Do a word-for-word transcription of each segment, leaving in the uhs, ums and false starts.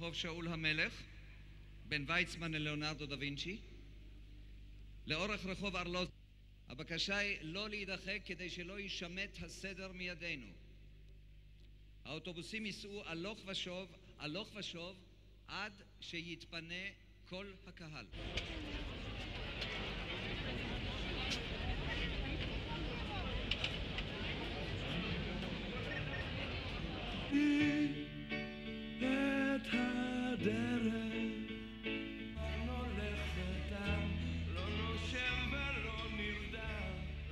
ברחוב שאול המלך, בין ויצמן ללאונרדו דה וינצ'י, לאורך רחוב ארלוז. הבקשה היא לא להידחק כדי שלא יישמט הסדר מידינו. האוטובוסים ייסעו הלוך ושוב, הלוך ושוב, עד שיתפנה כל הקהל. את הדרך אין הולך בתם, לא נושם ולא נרדם,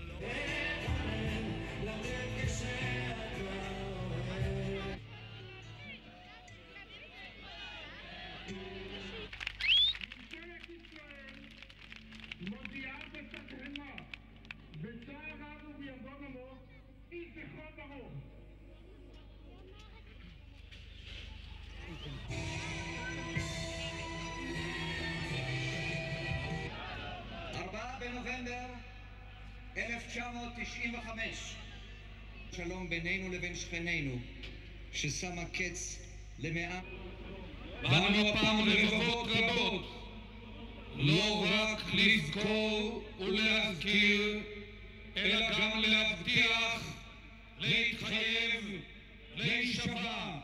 לא נרדם לרגע שאת לא אוהב. ממשלת ישראל מודיעה בסתרמה בצער רב וביגון עמוק, אי זכרו ברוך. ארבעה בנובמבר אלף תשע מאות תשעים וחמש, שלום בינינו לבין שכנינו ששמה קץ למאה. באנו הפעם לרבות רבות, לא רק לזכור ולהזכיר, אלא גם להבטיח, להתחייב, להישבע,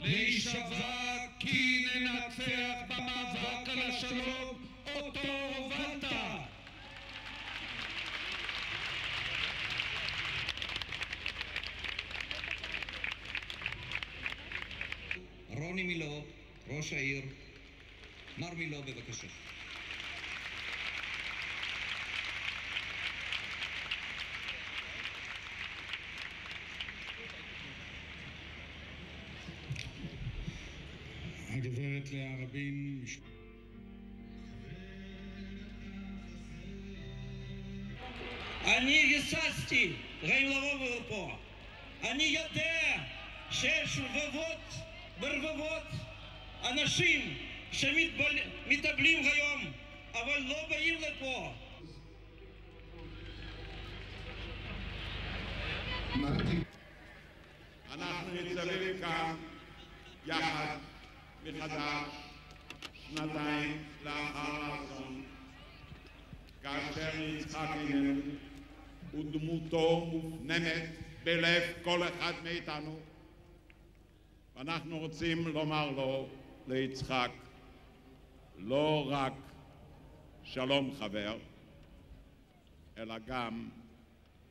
להישבע כי ננצח במאבק על השלום אותו הובלת. רוני מילו, ראש העיר. נור מילו, בבקשה. הגברת לאה רבין. אני גססתי, ראינו לרוב פה. אני יודע שיש רבבות ברבבות אנשים שמתאבלים היום, אבל לא באים לפה. אנחנו ניצבים כאן יחד מחדש שנתיים לאחר האסון, כאשר יצחק אבינו ודמותו מופנמת בלב כל אחד מאיתנו, ואנחנו רוצים לומר לו, ליצחק, לא רק שלום חבר, אלא גם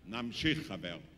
נמשיך חבר.